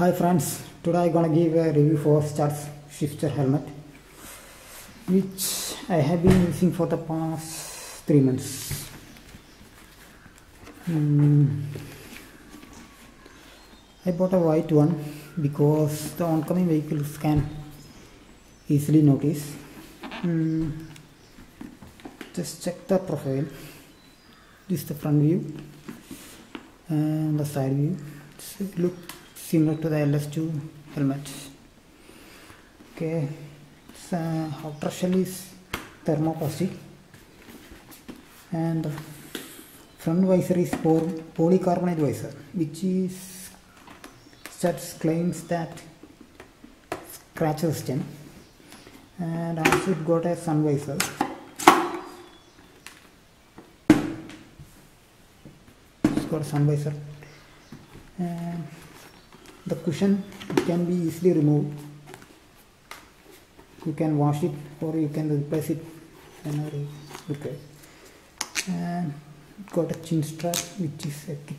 Hi friends, today I'm gonna give a review for Studds Shifter helmet, which I have been using for the past 3 months. I bought a white one because the oncoming vehicles can easily notice. Just check the profile. This is the front view and the side view. It looks similar to the LS2 helmet. Okay, its outer shell is thermoplastic and the front visor is polycarbonate visor, which is Studds claims that scratch resistant, and also it got a sun visor. It's got a sun visor. The cushion can be easily removed. You can wash it or you can replace it whenever you require. And got a chin strap, which is a thick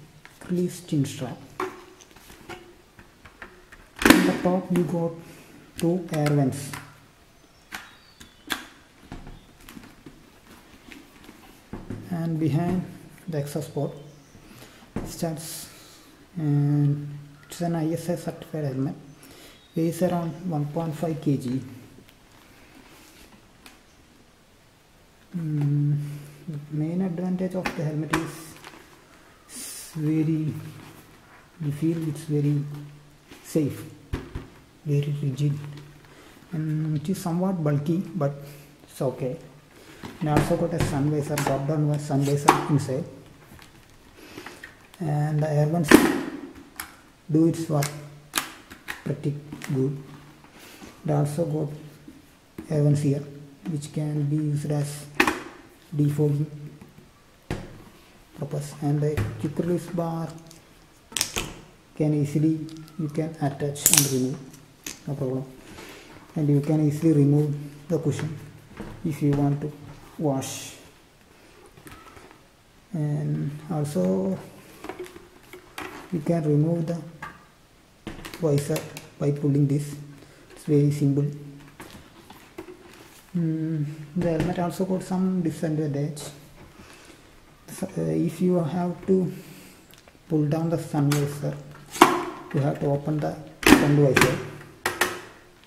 release chin strap. On the top you got 2 air vents. And behind the exhaust port starts, and it's an ISI certified helmet, weighs around 1.5 kg. The main advantage of the helmet is you feel it's very safe, very rigid, and it is somewhat bulky, but it's okay. And also got a sun visor, drop down sun visor inside, and the air vents do its work pretty good. It also got air vents here, which can be used as defogging purpose, and the quick release bar you can attach and remove, no problem. And you can easily remove the cushion if you want to wash. And also you can remove the visor by pulling this. It's very simple. The helmet also got some disadvantage. If you have to pull down the sun visor, you have to open the sun visor.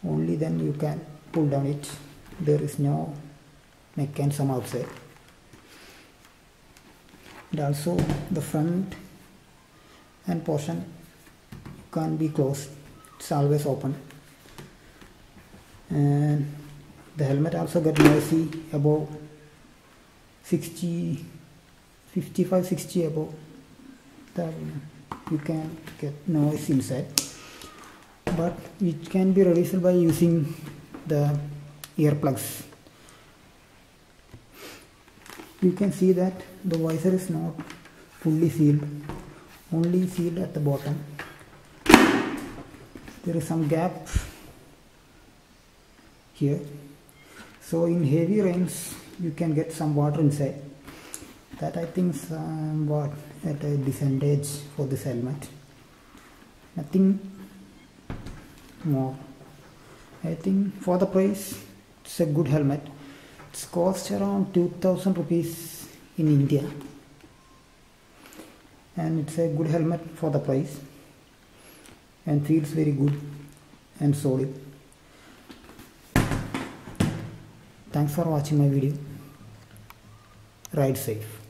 Only then you can pull down it. There is no mechanism outside. And also the front and portion can't be closed, it's always open. And the helmet also got noisy above 55-60 above. You can get noise inside, but it can be reduced by using the earplugs. You can see that the visor is not fully sealed, only sealed at the bottom. There is some gap here, so in heavy rains you can get some water inside. That I think somewhat at a disadvantage for this helmet. Nothing more. I think for the price it's a good helmet. It's cost around 2000 rupees in India, and it's a good helmet for the price, and feels very good and solid. Thanks for watching my video. Ride safe.